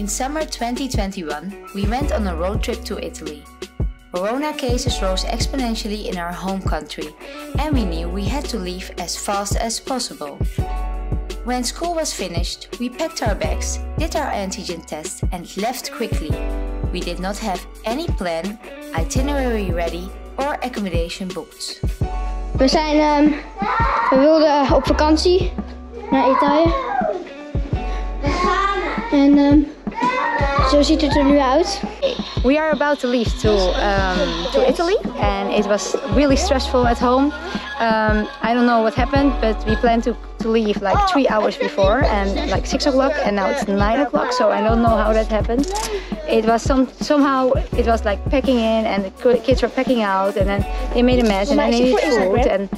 In summer 2021, we went on a road trip to Italy. Corona cases rose exponentially in our home country, and we knew we had to leave as fast as possible. When school was finished, we packed our bags, did our antigen test, and left quickly. We did not have any plan, itinerary ready, or accommodation booked. We wilden op vakantie naar Italië. En zo ziet het nu uit. We are about to leave to Italy, and it was really stressful at home. I don't know what happened, but we planned to leave like 3 hours before and like 6 o'clock, and now it's 9 o'clock, so I don't know how that happened. It was somehow it was like packing in, and the kids were packing out, and then they made a mess, and then they needed food. And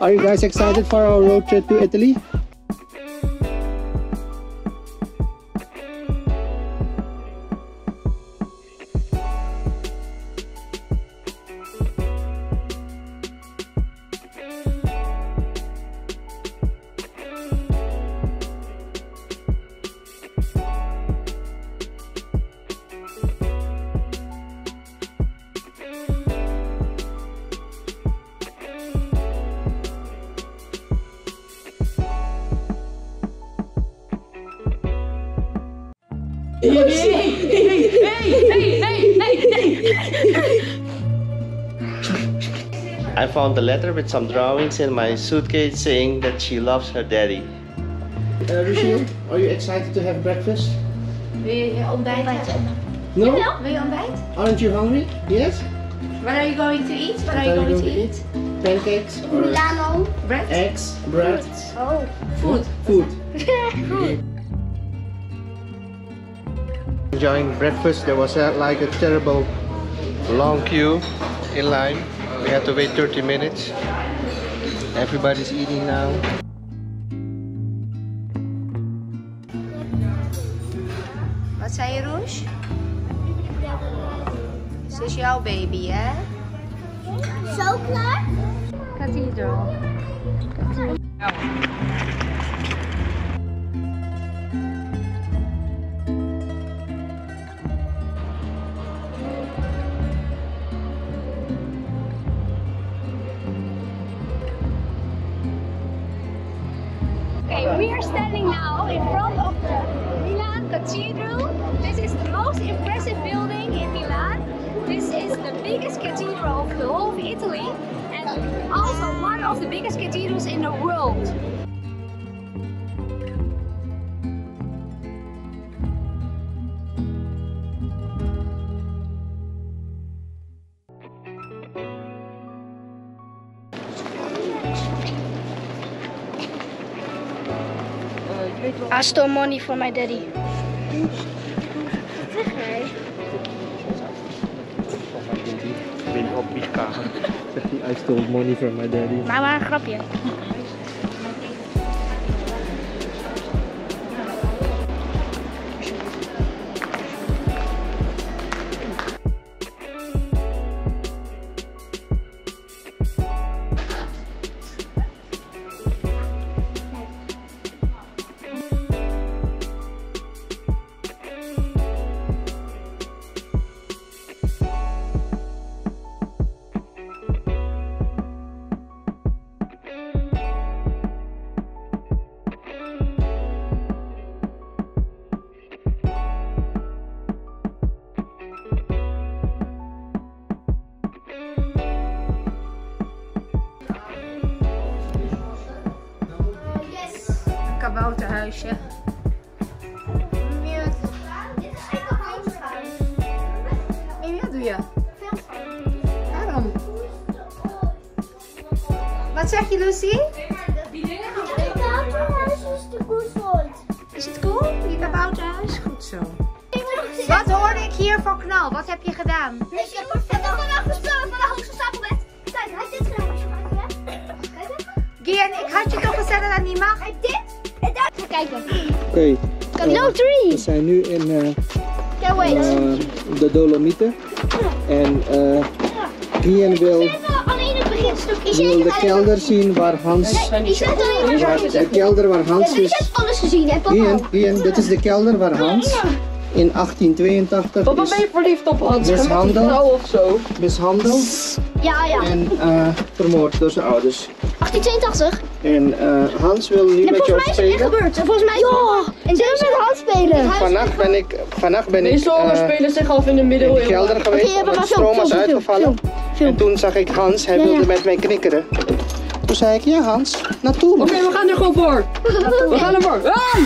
are you guys excited for our road trip to Italy? I found a letter with some drawings in my suitcase saying that she loves her daddy. Lucille, are you excited to have breakfast? No? Aren't you hungry? Yes? What are you going to eat? What are you going to eat? Pancakes? Milano? Bread? Eggs? Bread? Oh. Food. Enjoying breakfast, there was like a terrible long queue in line. We had to wait 30 minutes. Everybody's eating now. Wat zei je, Roos? Ze is jouw baby, hè? Zo klaar? Cathedral. We are standing now in front of the Milan Cathedral. This is the most impressive building in Milan. This is the biggest cathedral of the whole of Italy, and also one of the biggest cathedrals in the world. I stole money from my daddy. Okay. I stole money from my daddy. Mama, een grapje. Kabouterhuisje. Meer. Dit is echt een huisbouw. En wat doe je? Waarom? Wat zeg je, Lucie? Het kabouterhuis is te cool. Is het cool? Je kabouterhuis? Goed zo. Wat hoorde ik hier voor knal? Wat heb je gedaan? Ik heb vandaag gespeeld van de hoogste stapelbed. Kijk, hij zit gedaan als je maakt, hè? Gian, ik had je toch gezegd dat niet mag? Kijken. Oké. No tree. We zijn nu in de Dolomieten. En Gian wil... Alleen het beginstuk de kelder zien waar Hans... de kelder waar Hans is... Ik heb alles gezien, hè, papa? Dit is de kelder waar Hans in 1882... Papa, ben je verliefd op Hans? Mishandeld. Ja. En vermoord door zijn ouders. 1882? En Hans wil nu met jou spelen. Volgens mij is het echt gebeurd. En ze wil met Hans spelen. Vannacht ben ik... De zomers spelen zich af in de middeleeuwen. In de kelder geweest, want de stroom was uitgevallen. En toen zag ik Hans, hij wilde met mij knikkeren. Toen zei ik, ja Hans, naartoe. Oké, we gaan er gewoon voor. We gaan ervoor. Hey!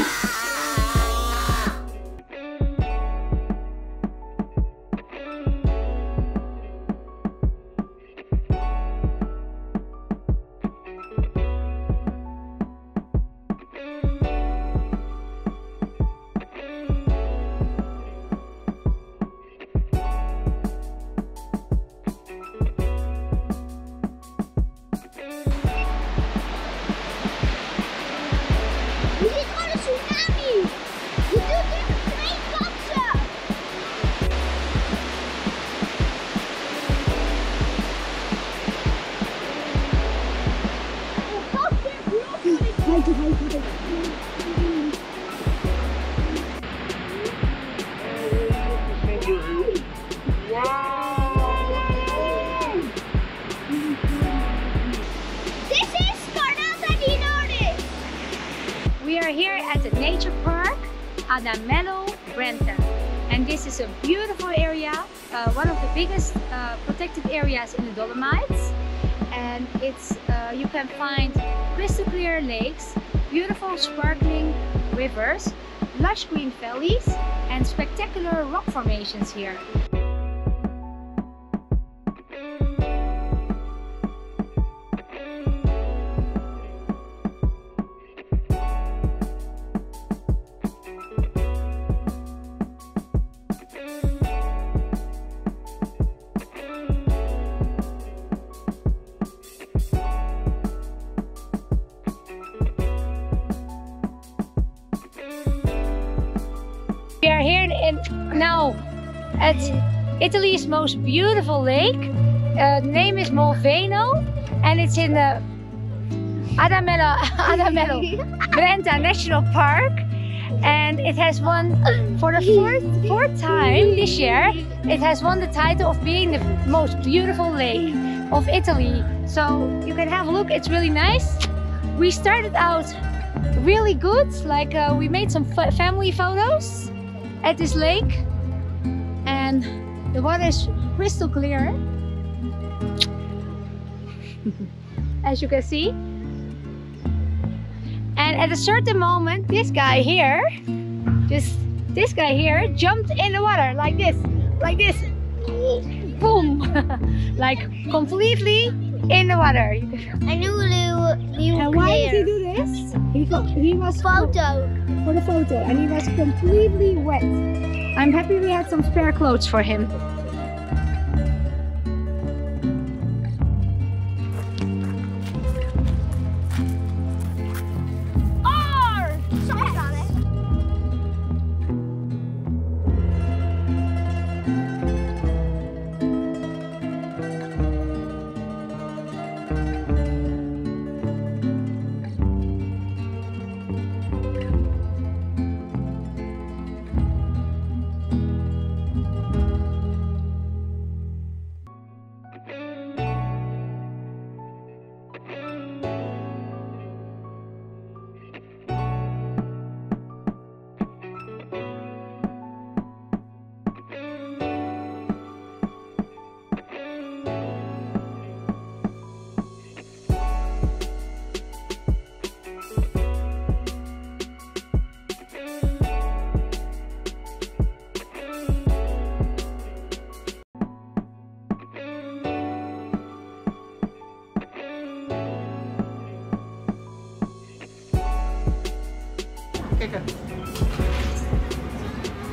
Adamello Brenta, and this is a beautiful area, one of the biggest protected areas in the Dolomites, and it's you can find crystal clear lakes, beautiful sparkling rivers, lush green valleys, and spectacular rock formations here. We are here now at Italy's most beautiful lake. The name is Molveno, and it's in the Adamello Brenta National Park. And it has won, for the fourth time this year, it has won the title of being the most beautiful lake of Italy. So you can have a look, it's really nice. We started out really good, like we made some family photos at this lake, and the water is crystal clear, as you can see. And at a certain moment, this guy here jumped in the water like this, boom, like completely in the water. I knew you. And why did he do this? He was for the photo, and he was completely wet. I'm happy we had some spare clothes for him.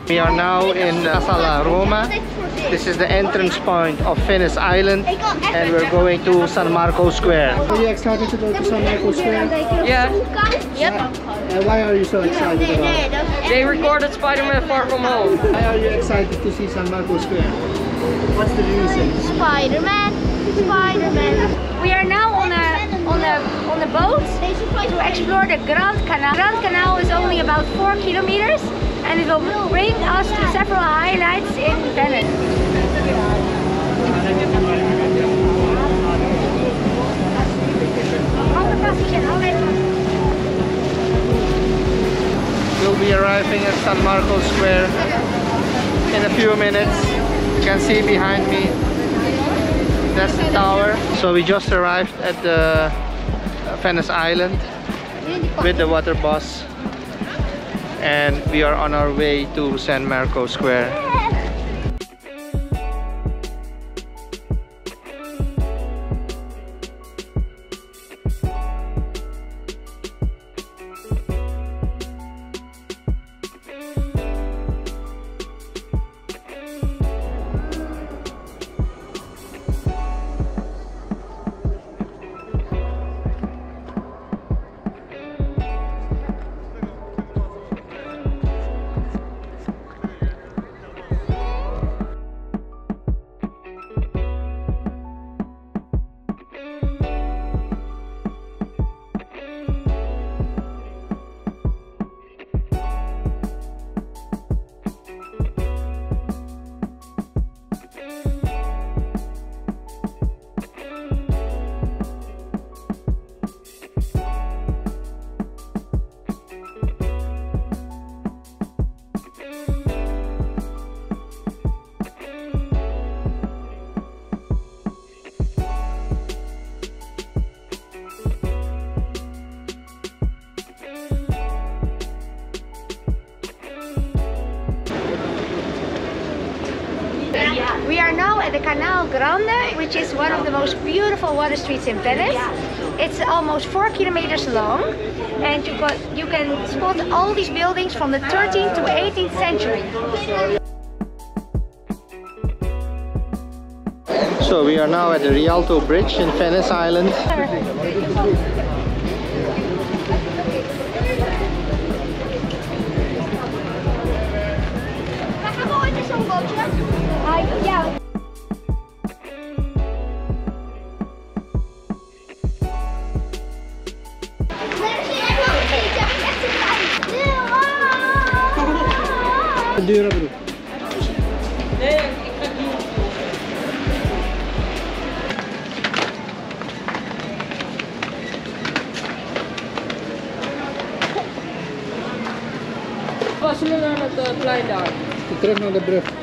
We are now in Casale Roma. This is the entrance point of Venice Island, and we're going to San Marco Square. Are you excited to go to San Marco Square? Yeah. Yep. Why are you so excited about it? They recorded Spider-Man Far From Home. Why are you excited to see San Marco Square? What's the reason? Spider-Man, Spider-Man. We are now on a boat to explore the Grand Canal. Grand Canal is only about 4 kilometers, and it will bring us to several highlights in Venice. We'll be arriving at San Marco Square in a few minutes. You can see behind me, that's the tower. So we just arrived at the Venice Island with the water bus, and we are on our way to San Marco Square. We are now at the Canal Grande, which is one of the most beautiful water streets in Venice. It's almost 4 kilometers long, and you can spot all these buildings from the 13th to 18th century. So we are now at the Rialto Bridge in Venice Island. Yeah. Terug naar de brug.